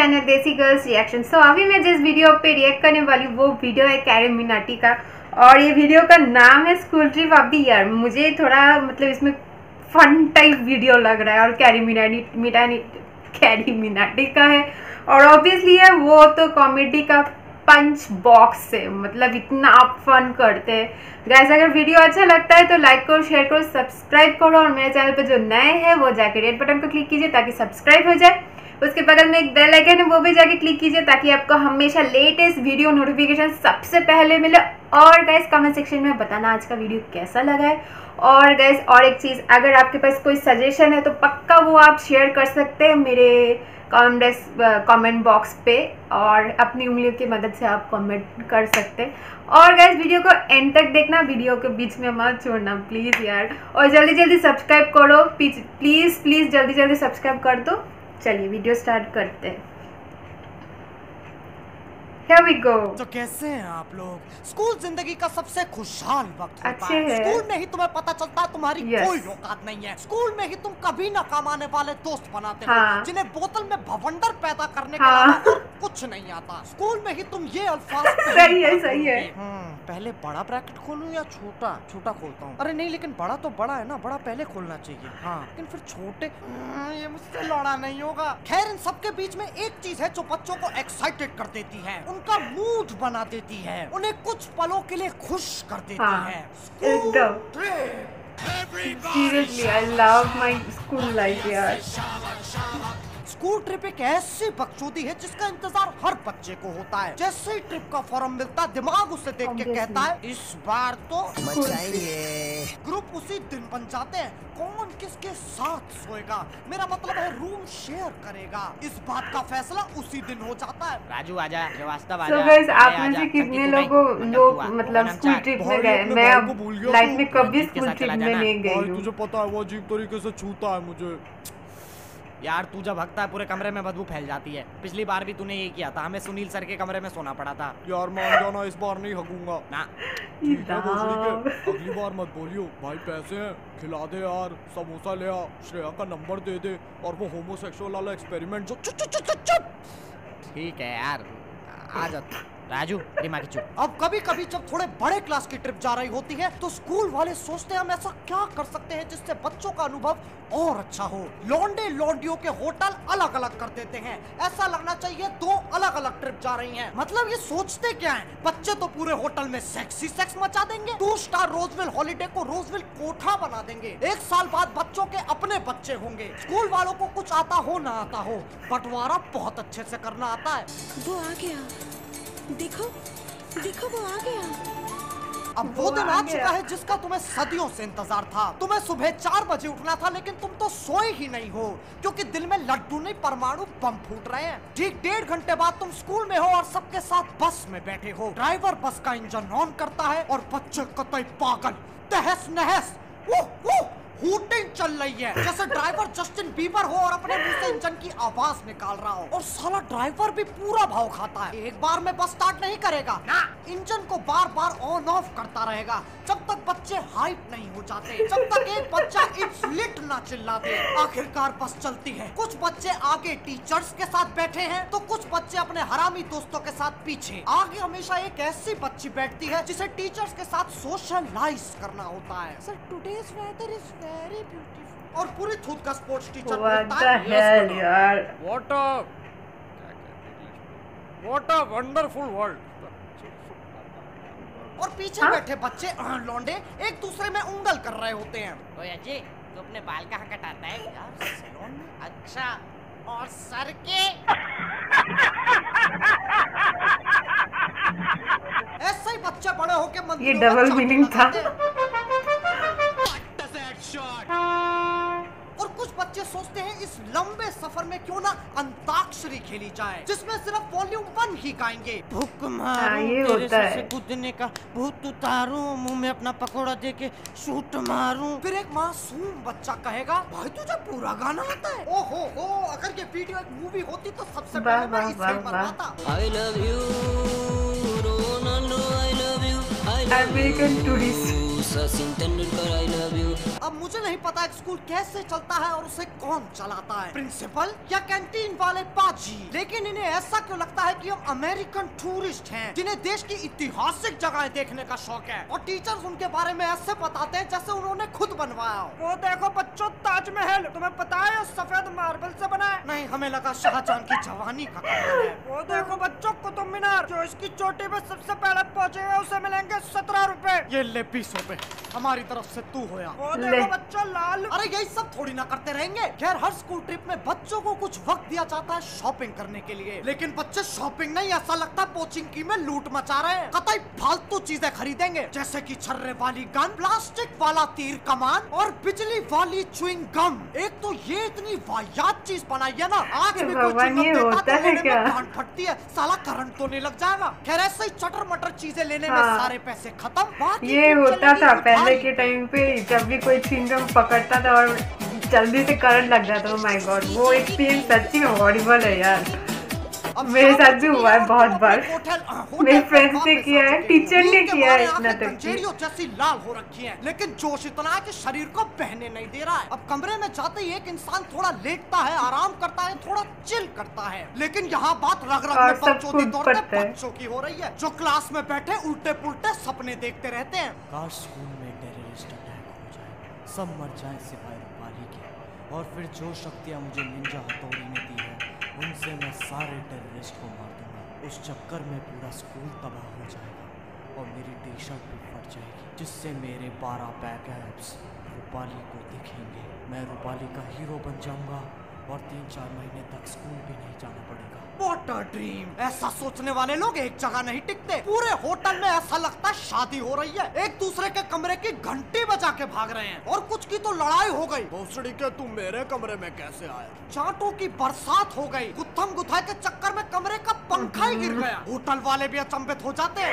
Channel देसी girls reaction. सो अभी मैं जिस वीडियो पे रिएक्ट करने वाली वो वीडियो है कैरी मिनाटी का, और ये वीडियो का नाम है school trip of the year. मुझे थोड़ा मतलब इसमें फन टाइप वीडियो लग रहा है, और कैरी मिनाटी का है, और ऑब्वियसली है वो तो कॉमेडी का पंच बॉक्स से, मतलब इतना आप फन करते हैं गाइस। अगर वीडियो अच्छा लगता है तो लाइक करो, शेयर करो, सब्सक्राइब करो, और मेरे चैनल पे जो नए हैं वो जाके रेड बटन को क्लिक कीजिए ताकि सब्सक्राइब हो जाए। उसके बगल में एक बेल आइकन है, वो भी जाके क्लिक कीजिए ताकि आपको हमेशा लेटेस्ट वीडियो नोटिफिकेशन सबसे पहले मिले। और गाइस कमेंट सेक्शन में बताना आज का वीडियो कैसा लगा है। और गाइस और एक चीज़, अगर आपके पास कोई सजेशन है तो पक्का वो आप शेयर कर सकते हैं मेरे कमेंट बॉक्स पे, और अपनी उंगलियों की मदद से आप कमेंट कर सकते हैं। और गाइस वीडियो को एंड तक देखना, वीडियो के बीच में मत छोड़ना प्लीज़ यार। और जल्दी जल्दी सब्सक्राइब करो प्लीज़ जल्दी जल्दी सब्सक्राइब कर दो। चलिए वीडियो स्टार्ट करते हैं। Here we go। तो कैसे हैं आप लोग? स्कूल जिंदगी का सबसे खुशहाल वक्त होता है। स्कूल में ही तुम्हें पता चलता है तुम्हारी कोई औकात नहीं है। स्कूल में ही तुम कभी ना काम आने वाले दोस्त बनाते हो जिन्हें बोतल में भवंडर पैदा करने के अलावा कुछ नहीं आता। स्कूल में ही तुम ये अल्फाज सही है। पहले बड़ा ब्रैकेट खोलूं या छोटा खोलता हूँ? अरे नहीं, लेकिन बड़ा तो बड़ा है ना, बड़ा पहले खोलना चाहिए। हाँ, लेकिन फिर छोटे ये मुझसे लड़ा नहीं होगा। खैर, इन सबके बीच में एक चीज है जो बच्चों को एक्साइटेड कर देती है, उनका मूड बना देती है, उन्हें कुछ पलों के लिए खुश कर देती है। Seriously, I love my school life यार। स्कूल ट्रिप एक ऐसी बकचोदी है जिसका इंतजार हर बच्चे को होता है। जैसे ही ट्रिप का फॉर्म मिलता है दिमाग उसे देख के कहता है इस बार तो मचाइए। ग्रुप उसी दिन बन जाते हैं, कौन किसके साथ सोएगा, मेरा मतलब है रूम शेयर करेगा, इस बात का फैसला उसी दिन हो जाता है। राजू आजा, श्रीवास्तव आजा। So आप में से कितने लोग मतलब स्कूल ट्रिप में गए? मैं लाइफ में कभी स्कूल ट्रिप में नहीं गई हूं। तुझे पता है वो अजीब तरीके से छूता है मुझे यार। तू जब भगता है पूरे कमरे में बदबू फैल जाती है। पिछली बार भी तूने ये किया था, हमें सुनील सर के कमरे में सोना पड़ा था यार। मान जाना इस बार नहीं हगूंगा ना। ठीक है, अगली बार मत बोलियो भाई। पैसे हैं खिला दे यार, समोसा ले आ, श्रेया का नंबर दे दे, और वो होमोसेक्सुअल वाला एक्सपेरिमेंट जो चुप। ठीक है यार, आ जाता राजू दिमागी चुप। अब कभी कभी जब थोड़े बड़े क्लास की ट्रिप जा रही होती है तो स्कूल वाले सोचते हैं हम ऐसा क्या कर सकते हैं जिससे बच्चों का अनुभव और अच्छा हो। लॉन्डे लॉन्डियों के होटल अलग अलग कर देते हैं, ऐसा लगना चाहिए दो अलग अलग ट्रिप जा रही हैं। मतलब ये सोचते क्या है, बच्चे तो पूरे होटल में सेक्सी सेक्स मचा देंगे, 2 स्टार रोजविल हॉलीडे को रोजविल कोठा बना देंगे। 1 साल बाद बच्चों के अपने बच्चे होंगे। स्कूल वालों को कुछ आता हो ना आता हो, बंटवारा बहुत अच्छे से करना आता है। वो आ गया, देखो वो आ गया। अब वो दिन आ चुका है जिसका तुम्हें सदियों से इंतजार था। तुम्हें सुबह 4 बजे उठना था, लेकिन तुम तो सोए ही नहीं हो क्योंकि दिल में लड्डू नहीं परमाणु बम फूट रहे हैं। ठीक 1.5 घंटे बाद तुम स्कूल में हो और सबके साथ बस में बैठे हो। ड्राइवर बस का इंजन ऑन करता है और बच्चे कतई पागल तहस नहस हूटिंग चल रही है, जैसे ड्राइवर जस्टिन बीबर हो और अपने मुंह से इंजन की आवाज निकाल रहा हो। और साला ड्राइवर भी पूरा भाव खाता है, एक बार में बस स्टार्ट नहीं करेगा ना, इंजन को बार बार ऑन ऑफ करता रहेगा जब तक बच्चे हाइप नहीं हो जाते, जब तक एक बच्चा इट्स लिट ना चिल्ला दे। आखिरकार बस चलती है, कुछ बच्चे आगे टीचर्स के साथ बैठे है तो कुछ बच्चे अपने हरामी दोस्तों के साथ पीछे। आगे हमेशा एक ऐसी बच्ची बैठती है जिसे टीचर्स के साथ सोशलाइज करना होता है। Sir today's weather is very beautiful. और पूरी थूत का स्पोर्ट्स टीचर बोलता है यार व्हाट अ वंडरफुल वर्ल्ड। और पीछे बैठे बच्चे लौंडे एक दूसरे में उंगल कर रहे होते हैं। तो अजय तू अपने बाल कहाँ कटाता है यार? सैलून में। अच्छा, और सर के ऐसे ही बच्चे बड़े होके मंदिर ये डबल मीनिंग था। और कुछ बच्चे सोचते हैं इस लंबे सफर में क्यों ना अंताक्षरी खेली जाए जिसमें सिर्फ वॉल्यूम 1 ही गाएंगे। भूख मारूं तेरे से कूदने का भूत उतारूं, मुंह में अपना पकोड़ा देके शूट मारूं। फिर एक मासूम बच्चा कहेगा भाई तुझे पूरा गाना आता है। ओहो हो, अगर ये वीडियो एक मूवी होती तो सबसे पहले मैं इसे बनाता। I love you Ronaldo, I love you American tourist. Sachin Tendulkar I love you. अब मुझे नहीं पता स्कूल कैसे चलता है और उसे कौन चलाता है, प्रिंसिपल या कैंटीन वाले पाजी, लेकिन इन्हें ऐसा क्यों लगता है कि हम अमेरिकन टूरिस्ट हैं जिन्हें देश की ऐतिहासिक जगहें देखने का शौक है और टीचर्स उनके बारे में ऐसे बताते हैं जैसे उन्होंने खुद बनवाया। वो देखो बच्चों ताजमहल, तुम्हें पता है सफेद मार्बल से बना है? नहीं, हमें लगा शाहजहां की जवानी का कमाल है। वो देखो बच्चों कुतुब मीनार, जो इसकी चोटी पे सबसे पहले पहुँचेगा उसे मिलेंगे 17 रुपए, ये ले 20 रुपए हमारी तरफ से तू होया। वो देखो बच्चों लाल। अरे यही सब थोड़ी ना करते रहेंगे। खैर हर स्कूल ट्रिप में बच्चों को कुछ वक्त दिया जाता है शॉपिंग करने के लिए, लेकिन बच्चे शॉपिंग नहीं, ऐसा लगता है पोचिंग की में लूट मचा रहे हैं। कतई फालतू चीजें खरीदेंगे जैसे कि छर्रे वाली गन, प्लास्टिक वाला तीर कमान और बिजली वाली चुइंग गम। एक तो ये इतनी वाहियात चीज बनाई है ना, आज भी कोई चुइंग गम देता है तो कान फटती है, साला करंट तो नहीं लग जाएगा। खैर ऐसे ही चटर मटर चीजें लेने में सारे पैसे खत्म। ये होता था पहले के टाइम पे, जब भी कोई चुइंग गम पकड़ता था और जल्दी से करंट लग जाता। माय गॉड, वो एक्सपीरियंस सच्ची में हॉरिबल है यार। मेरे साथ भी हुआ है बहुत बार, मेरे फ्रेंड ने किया है, टीचर ने किया है। इतना तक जैसी लाल हो रखी है, लेकिन जोश इतना है कि शरीर को बहने नहीं दे रहा है। अब कमरे में जाते ही एक इंसान थोड़ा लेटता है, आराम करता है, थोड़ा चिल करता है, लेकिन यहाँ बात रग में बच्चों की हो रही है जो क्लास में बैठे उल्टे पुलटे सपने देखते रहते हैं। काश स्कूल में टेररिस्ट अटैक हो जाए, सब मर जाए सिवाय रूपाली के, और फिर जो शक्तियाँ मुझे निंजा हथौड़ी ने दी है उनसे मैं सारे टेररिस्ट को मार दूंगा। उस चक्कर में पूरा स्कूल तबाह हो जाएगा और मेरी टी शर्ट भी फट जाएगी, जिससे मेरे 12 बैकअप्स रूपाली को दिखेंगे। मैं रूपाली का हीरो बन जाऊंगा और 3-4 महीने तक स्कूल भी नहीं जाना पड़ेगा। What a dream! ऐसा सोचने वाले लोग एक जगह नहीं टिकते। पूरे होटल में ऐसा लगता है शादी हो रही है, एक दूसरे के कमरे की घंटी बजा के भाग रहे हैं और कुछ की तो लड़ाई हो गई। भोसड़ी के तुम मेरे कमरे में कैसे आए? चांटों की बरसात हो गई। गुत्थम गुथाई के चक्कर में कमरे का पंखा ही गिर गया। होटल वाले भी अचंभित हो जाते हैं।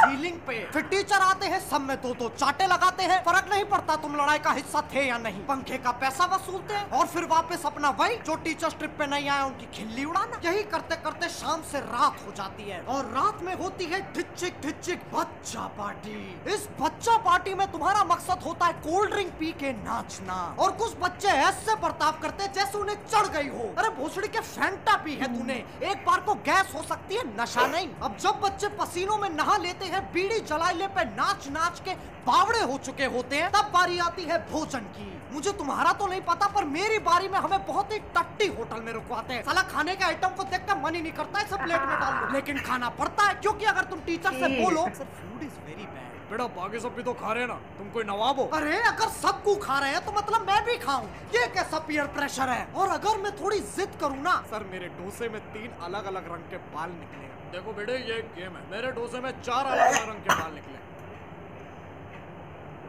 सीलिंग पे फिर टीचर आते हैं, सब में 2-2 चाटे लगाते हैं। फर्क नहीं पड़ता तुम लड़ाई का हिस्सा थे या नहीं, पंखे का पैसा वसूलते हैं और फिर वापस अपना वही जो टीचर्स ट्रिप पे नहीं आया उनकी खिल्ली उड़ाना। यही करते करते शाम से रात हो जाती है और रात में होती है ढिचिक ढिचिक बच्चा पार्टी। इस बच्चा पार्टी में तुम्हारा मकसद होता है कोल्ड ड्रिंक पी के नाचना, और कुछ बच्चे ऐसे बर्ताव करते जैसे उन्हें चढ़ गई हो। अरे भोसड़ी के फैंटा पी है तूने, एक बार को गैस हो सकती है, नशा नहीं। अब जब बच्चे पसीनों में नहा लेते हैं, बीड़ी जलाइले पे नाच नाच के बावड़े हो चुके होते हैं, तब बारी आती है भोजन की। मुझे तुम्हारा तो नहीं पता पर मेरी बारी में हमें बहुत ही टट्टी होटल में रुकवाते हैं। साला खाने के आइटम को देखकर मन ही नहीं करता है सब प्लेट में डाल दो, लेकिन खाना पड़ता है क्योंकि अगर तुम टीचर से बोलो sir food is very bad, बेटा बाकी सब भी तो खा रहे हैं ना, तुम कोई नवाब हो? अरे अगर सब को खा रहे हैं तो मतलब मैं भी खाऊं, ये कैसा पीयर प्रेशर है? और अगर मैं थोड़ी जिद करूँ ना, सर मेरे डोसे में 3 अलग अलग रंग के बाल निकले। देखो बेटे ये एक गेम है, मेरे डोसे में 4 अलग अलग रंग के बाल निकले,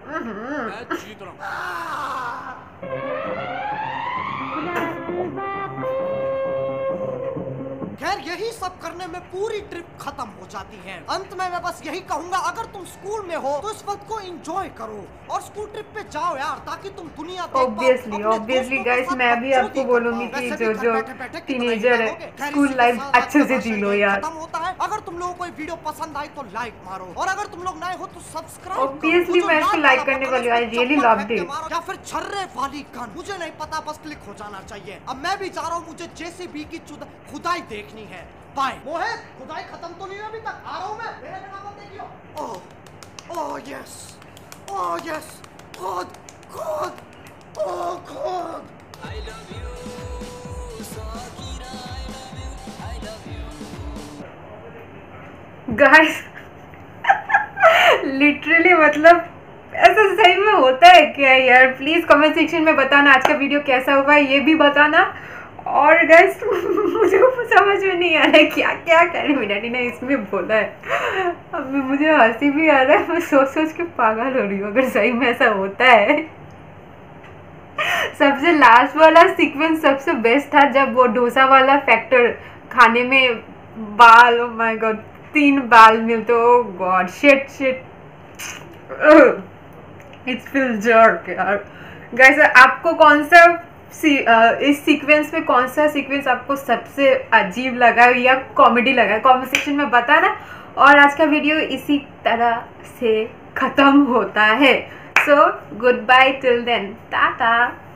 मैं जीत रहा हूँ। खैर यही सब करने में पूरी ट्रिप खत्म हो जाती है। अंत में मैं बस यही कहूंगा, अगर तुम स्कूल में हो तो इस वक्त को एंजॉय करो और स्कूल ट्रिप पे जाओ यार, ताकि तुम दुनिया देख पाओ। ऑब्वियसली गाइस, मैं भी आपको बोलूंगी कि जो टीनेजर है स्कूल लाइफ अच्छे से जी लो यार। खत्म होता है। अगर तुम लोगों को वीडियो पसंद आई तो लाइक मारो, और अगर तुम लोग नए हो तो सब्सक्राइब। ऑब्वियसली मैं इसको लाइक करने वाली हूं, आई रियली लव दिस। या फिर छर्रे वाली गन, मुझे नहीं पता, बस क्लिक हो जाना चाहिए। अब मैं भी जा रहा हूँ, मुझे जेसीबी की खुदाई देखनी है। बाय। मोहित खुदाई खत्म तो नहीं हुई अभी तक, आ रहा हूँ मैं, मेरे बिना मत देखियो। ओह यस, खुद खुद ओह खुद। I love you Shakira, I love you guys. Literally मतलब ऐसा सही में होता है क्या यार? प्लीज कमेंट सेक्शन में बताना आज का वीडियो कैसा हुआ है, ये भी बताना। और गाइस मुझे समझ में नहीं आ रहा है क्या क्या CarryMinati ने इसमें बोला है। अब मुझे हंसी भी आ रहा है, मैं सोच सोच के पागल हो रही हूँ अगर सही में ऐसा होता है। सबसे लास्ट वाला सीक्वेंस सबसे बेस्ट था, जब वो डोसा वाला फैक्टर खाने में बाल, ओ माय गॉड 3 बाल मिलते, oh God shit shit, it's feel jerk यार। गाइस आपको कौन सा इस सीक्वेंस में कौन सा सीक्वेंस आपको सबसे अजीब लगा या कॉमेडी लगा, कमेंट सेक्शन में बताना। और आज का वीडियो इसी तरह से ख़त्म होता है। So good bye till then, Tata.